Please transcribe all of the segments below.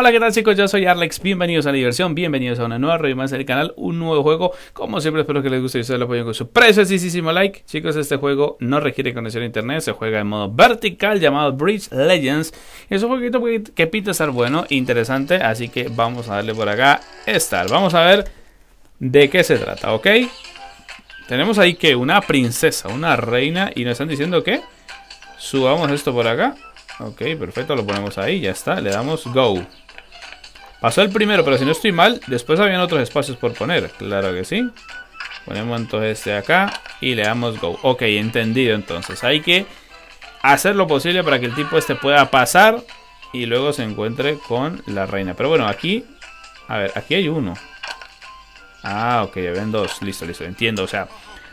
Hola, ¿qué tal, chicos? Yo soy Arlex, bienvenidos a la diversión, bienvenidos a una nueva review más del canal, un nuevo juego. Como siempre, espero que les guste y ustedes lo apoyen con su preciosísimo like. Chicos, este juego no requiere conexión a internet, se juega en modo vertical llamado Bridge Legends. Es un jueguito que pinta estar bueno, interesante, así que vamos a darle por acá estar. Vamos a ver de qué se trata, ¿ok? Tenemos ahí que una princesa, una reina, y nos están diciendo que subamos esto por acá. Ok, perfecto, lo ponemos ahí, ya está, le damos go. Pasó el primero, pero si no estoy mal, después habían otros espacios por poner. Claro que sí. Ponemos entonces este de acá y le damos go. Ok, entendido entonces. Hay que hacer lo posible para que el tipo este pueda pasar y luego se encuentre con la reina. Pero bueno, aquí, a ver, aquí hay uno. Ah, ok, ya ven dos. Listo, listo, entiendo. O sea,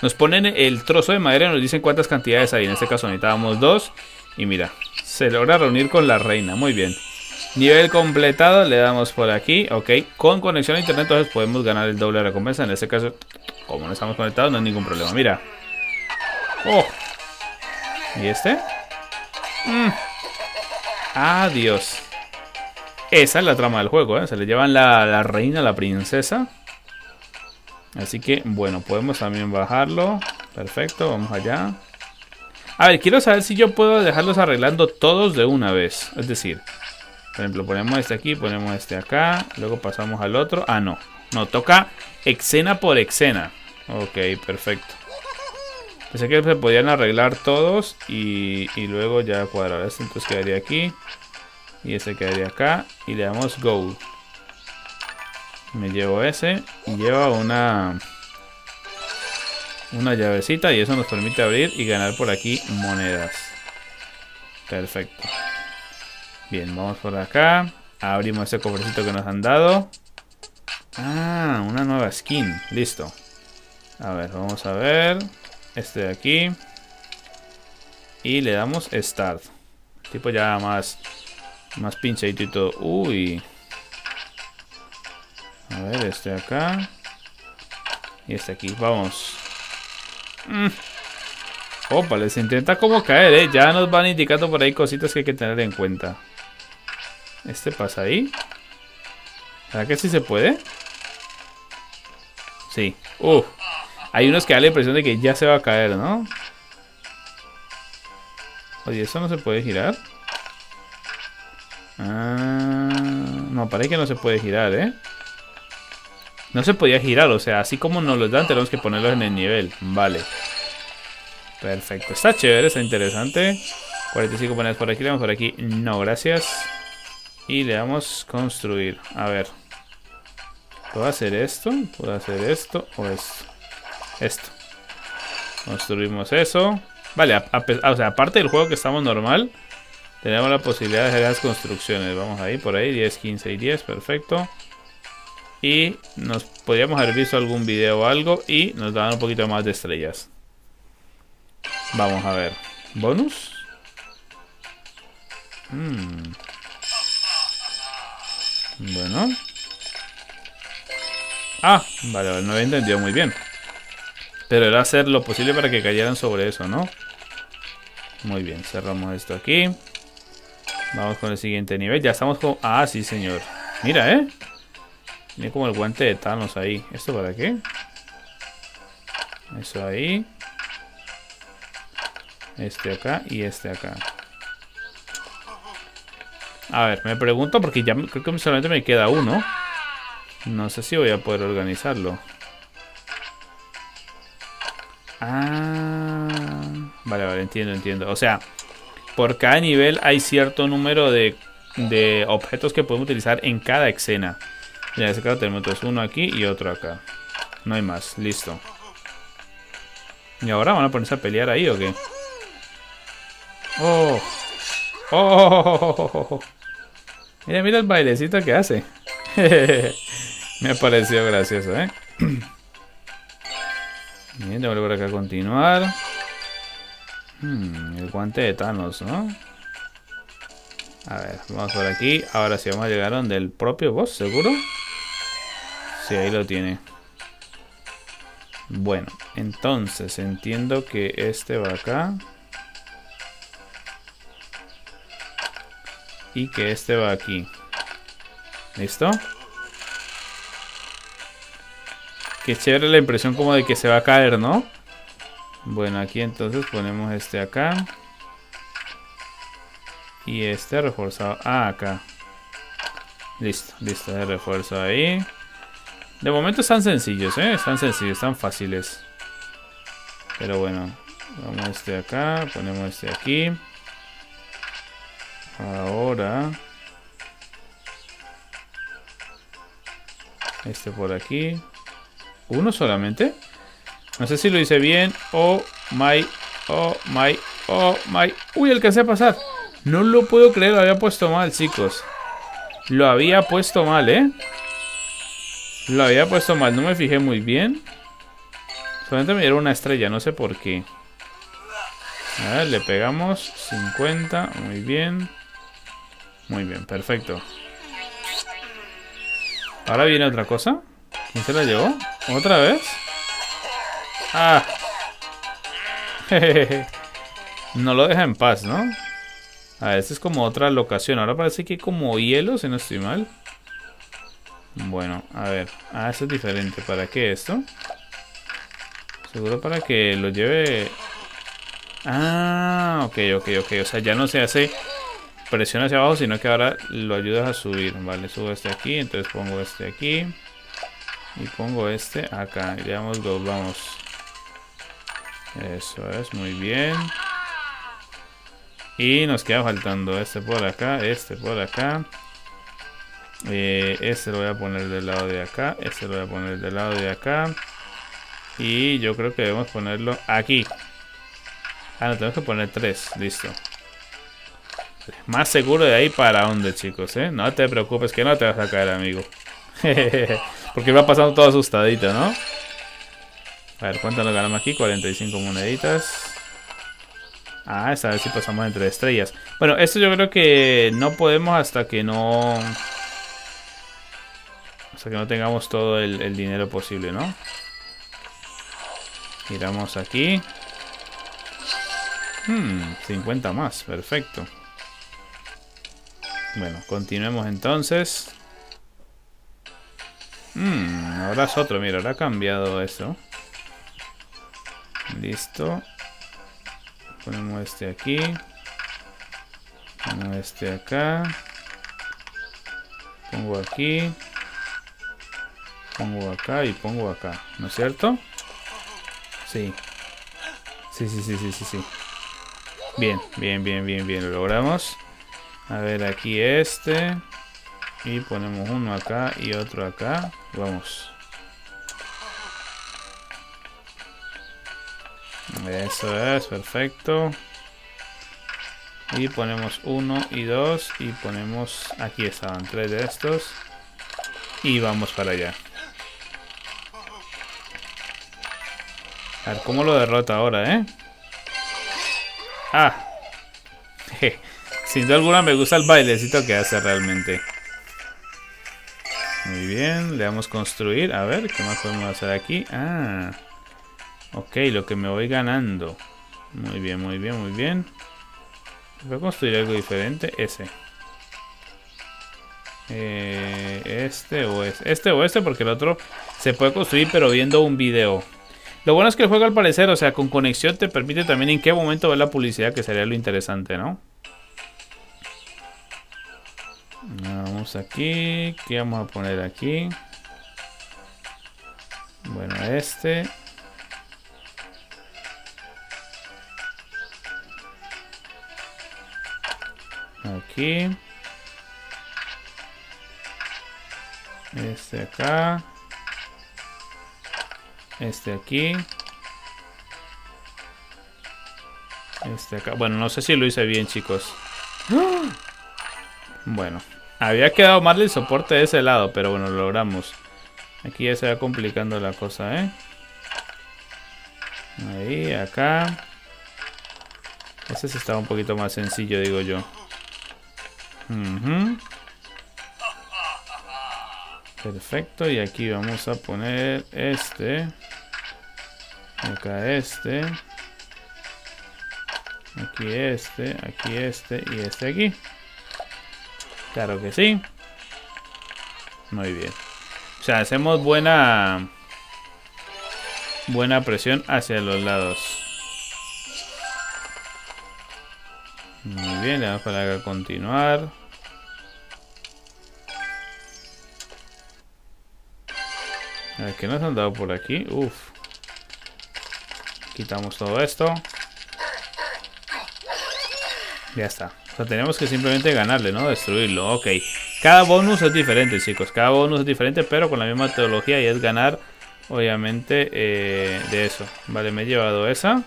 nos ponen el trozo de madera y nos dicen cuántas cantidades hay. En este caso necesitábamos dos. Y mira, se logra reunir con la reina, muy bien. Nivel completado, le damos por aquí, ok. Con conexión a internet entonces podemos ganar el doble de recompensa. En este caso, como no estamos conectados, no hay ningún problema, mira. Oh. ¿Y este? Adiós. Esa es la trama del juego, ¿eh? Se le llevan la reina, la princesa. Así que, bueno, podemos también bajarlo. Perfecto, vamos allá. A ver, quiero saber si yo puedo dejarlos arreglando todos de una vez. Es decir, por ejemplo, ponemos este aquí, ponemos este acá, luego pasamos al otro. Ah, no. No, toca escena por escena. Ok, perfecto. Pensé que se podían arreglar todos y luego ya cuadrar. Este entonces quedaría aquí. Y ese quedaría acá. Y le damos go. Me llevo ese. Y lleva una llavecita y eso nos permite abrir y ganar por aquí monedas. Perfecto. Bien, vamos por acá. Abrimos este cofrecito que nos han dado. Ah, una nueva skin. Listo. A ver, vamos a ver. Este de aquí. Y le damos start. Tipo ya más pinchadito y todo. Uy. A ver, este de acá. Y este de aquí. Vamos. Opa, les intenta como caer, ¿eh? Ya nos van indicando por ahí cositas que hay que tener en cuenta. Este pasa ahí. ¿Será que sí se puede? Sí. Hay unos que dan la impresión de que ya se va a caer, ¿no? Oye, ¿eso no se puede girar? Ah, no, parece que no se puede girar, ¿eh? No se podía girar, o sea, así como nos los dan, tenemos que ponerlos en el nivel. Vale. Perfecto. Está chévere, está interesante. 45 monedas por aquí, le damos por aquí. No, gracias. Y le damos construir. A ver. ¿Puedo hacer esto? ¿Puedo hacer esto o esto? Esto. Construimos eso. Vale, o sea, aparte del juego que estamos normal, tenemos la posibilidad de hacer las construcciones. Vamos ahí, por ahí. 10, 15 y 10. Perfecto. Y nos podríamos haber visto algún video o algo y nos daban un poquito más de estrellas. Vamos a ver. ¿Bonus? Bueno. Ah, vale, no había entendido muy bien. Pero era hacer lo posible para que cayeran sobre eso, ¿no? Muy bien, cerramos esto aquí. Vamos con el siguiente nivel. Ya estamos con... Ah, sí, señor. Mira, ¿eh? Tiene como el guante de Thanos ahí. ¿Esto para qué? Eso ahí. Este acá y este acá. A ver, me pregunto porque ya creo que solamente me queda uno. No sé si voy a poder organizarlo. Ah. Vale, vale, entiendo, entiendo. O sea, por cada nivel hay cierto número de objetos que podemos utilizar en cada escena. En este caso tenemos uno aquí y otro acá. No hay más, listo. ¿Y ahora van a ponerse a pelear ahí o qué? ¡Oh! ¡Oh! ¡Oh! Mira, mira el bailecito que hace. Me ha parecido gracioso, ¿eh? Bien, debo volver acá a continuar. El guante de Thanos, ¿no? A ver, vamos por aquí. Ahora sí vamos a llegar donde el propio boss, ¿seguro? Sí, ahí lo tiene. Bueno, entonces entiendo que este va acá. Y que este va aquí. Listo. Qué chévere la impresión como de que se va a caer, ¿no? Bueno, aquí entonces ponemos este acá. Y este reforzado acá. Listo, listo, de refuerzo ahí. De momento están sencillos, ¿eh? Están sencillos, están fáciles. Pero bueno, vamos este acá, ponemos este aquí. Ahora este por aquí. ¿Uno solamente? No sé si lo hice bien. Oh my, oh my, oh my. Uy, alcancé a pasar. No lo puedo creer, lo había puesto mal, chicos. Lo había puesto mal, ¿eh? Lo había puesto mal, no me fijé muy bien. Solamente me dieron una estrella, no sé por qué. A ver, le pegamos 50, muy bien. Muy bien, perfecto. Ahora viene otra cosa. ¿Quién se la llevó? ¿Otra vez? Ah. No lo deja en paz, ¿no? A ver, esta es como otra locación. Ahora parece que hay como hielo, si no estoy mal. Bueno, a ver. Ah, esto es diferente. ¿Para qué esto? Seguro para que lo lleve... Ah, ok. O sea, ya no se hace presión hacia abajo, sino que ahora lo ayudas a subir. Vale, subo este aquí. Entonces pongo este aquí. Y pongo este acá. Y le damos dos, vamos. Eso es, muy bien. Y nos queda faltando este por acá, este por acá. Este lo voy a poner del lado de acá. Este lo voy a poner del lado de acá. Y yo creo que debemos ponerlo aquí. Ah, no, tenemos que poner 3. Listo. Más seguro de ahí para dónde, chicos, ¿eh? No te preocupes que no te vas a caer, amigo. Porque va pasando todo asustadito, ¿no? A ver, ¿cuánto nos ganamos aquí? 45 moneditas. Ah, esta vez sí pasamos entre estrellas. Bueno, esto yo creo que no podemos hasta que no... Hasta que no tengamos todo el dinero posible, ¿no? Giramos aquí. 50 más, perfecto. Bueno, continuemos entonces. Ahora es otro, mira, ahora ha cambiado eso. Listo. Ponemos este aquí. Ponemos este acá. Pongo aquí. Pongo acá y pongo acá. ¿No es cierto? Sí. Sí. Bien. Lo logramos. A ver, aquí este. Y ponemos uno acá y otro acá. Vamos. Eso es, perfecto. Y ponemos uno y dos. Y ponemos... Aquí estaban 3 de estos. Y vamos para allá. A ver, ¿cómo lo derrota ahora, eh? Ah. Sin duda alguna me gusta el bailecito que hace realmente. Muy bien, le damos construir. A ver, ¿qué más podemos hacer aquí? Ah... Ok, lo que me voy ganando. Muy bien. Voy a construir algo diferente. Ese. Este o este. Este o este, porque el otro se puede construir, pero viendo un video. Lo bueno es que el juego, al parecer, o sea, con conexión te permite también en qué momento ver la publicidad, que sería lo interesante, ¿no? Vamos aquí. ¿Qué vamos a poner aquí? Bueno, este... Aquí. Este acá. Este aquí. Este acá. Bueno, no sé si lo hice bien, chicos. Bueno. Había quedado mal el soporte de ese lado, pero bueno, lo logramos. Aquí ya se va complicando la cosa, ¿eh? Ahí, acá. Este sí estaba un poquito más sencillo, digo yo. Perfecto, y aquí vamos a poner este. Acá este. Aquí este, aquí este y este aquí. Claro que sí. Muy bien. O sea, hacemos buena presión hacia los lados. Muy bien, le damos para acá continuar. A ver, ¿qué nos han dado por aquí? Uf. Quitamos todo esto. Ya está. O sea, tenemos que simplemente ganarle, ¿no? Destruirlo. Ok. Cada bonus es diferente, chicos. Cada bonus es diferente, pero con la misma teología. Y es ganar, obviamente, de eso. Vale, me he llevado esa.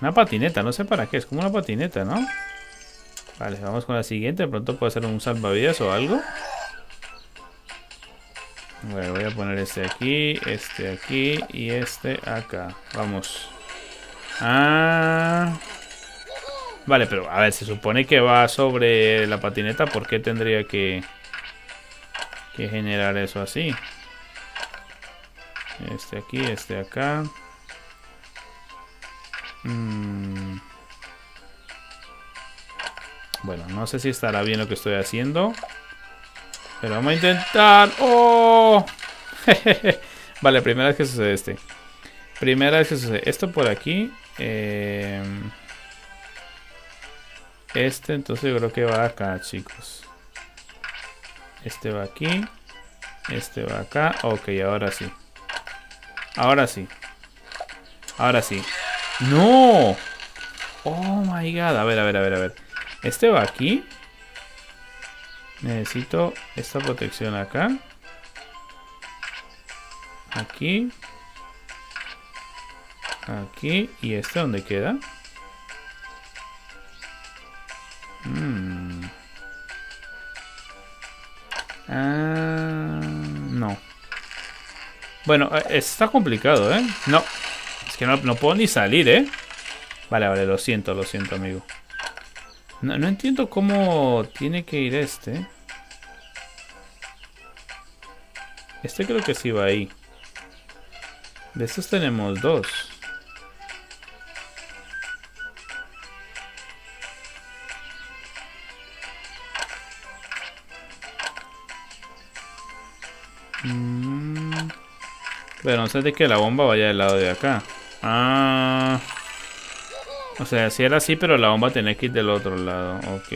Una patineta. No sé para qué. Es como una patineta, ¿no? Vale, vamos con la siguiente. De pronto puede ser un salvavidas o algo. Bueno, voy a poner este aquí y este acá. Vamos. Ah... Vale, pero a ver, se supone que va sobre la patineta. ¿Por qué tendría que generar eso así? Este aquí, este acá. Bueno, no sé si estará bien lo que estoy haciendo. Pero vamos a intentar. ¡Oh! Vale, primera vez que sucede este. Primera vez que sucede esto por aquí. Este, entonces yo creo que va acá, chicos. Este va aquí. Este va acá. Ok, ahora sí. Ahora sí. Ahora sí. ¡No! Oh my god. A ver, a ver, a ver, a ver. Este va aquí. Necesito esta protección acá. Aquí. Aquí. ¿Y este dónde queda? Ah, no. Bueno, está complicado, ¿eh? No. Es que no puedo ni salir, ¿eh? Vale, vale, lo siento, amigo. No entiendo cómo tiene que ir este. Este creo que sí va ahí. De estos tenemos dos. Pero no sé de que la bomba vaya del lado de acá. Ah. O sea, si era así, pero la bomba tenía que ir del otro lado. Ok.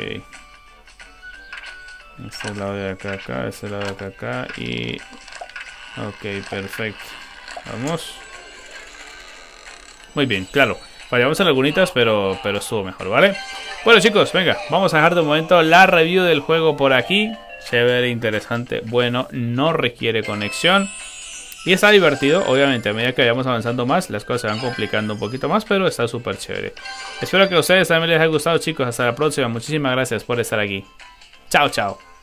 Este lado de acá, acá. Este lado de acá, acá. Y... Ok, perfecto. Vamos. Muy bien, claro. Fallamos en algunitas, pero estuvo mejor, ¿vale? Bueno, chicos, venga. Vamos a dejar de momento la review del juego por aquí. Chévere, interesante, bueno, no requiere conexión. Y está divertido, obviamente, a medida que vayamos avanzando más, las cosas se van complicando un poquito más, pero está súper chévere. Espero que a ustedes también les haya gustado, chicos. Hasta la próxima, muchísimas gracias por estar aquí. Chao, chao.